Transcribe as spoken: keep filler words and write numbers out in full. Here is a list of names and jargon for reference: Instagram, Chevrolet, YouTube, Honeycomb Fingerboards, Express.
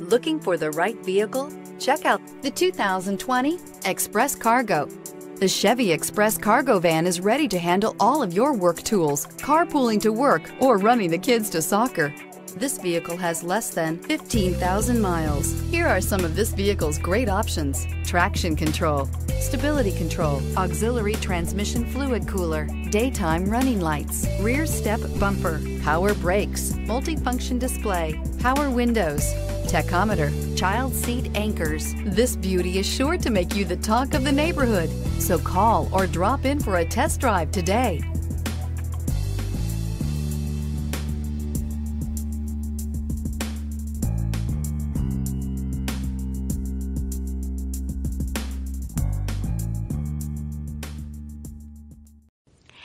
Looking for the right vehicle? Check out the two thousand twenty Express Cargo. The Chevy Express Cargo van is ready to handle all of your work tools, carpooling to work, or running the kids to soccer. This vehicle has less than fifteen thousand miles. Here are some of this vehicle's great options: traction control, stability control, auxiliary transmission fluid cooler, daytime running lights, rear step bumper, power brakes, multifunction display, power windows, tachometer, child seat anchors. This beauty is sure to make you the talk of the neighborhood. So call or drop in for a test drive today.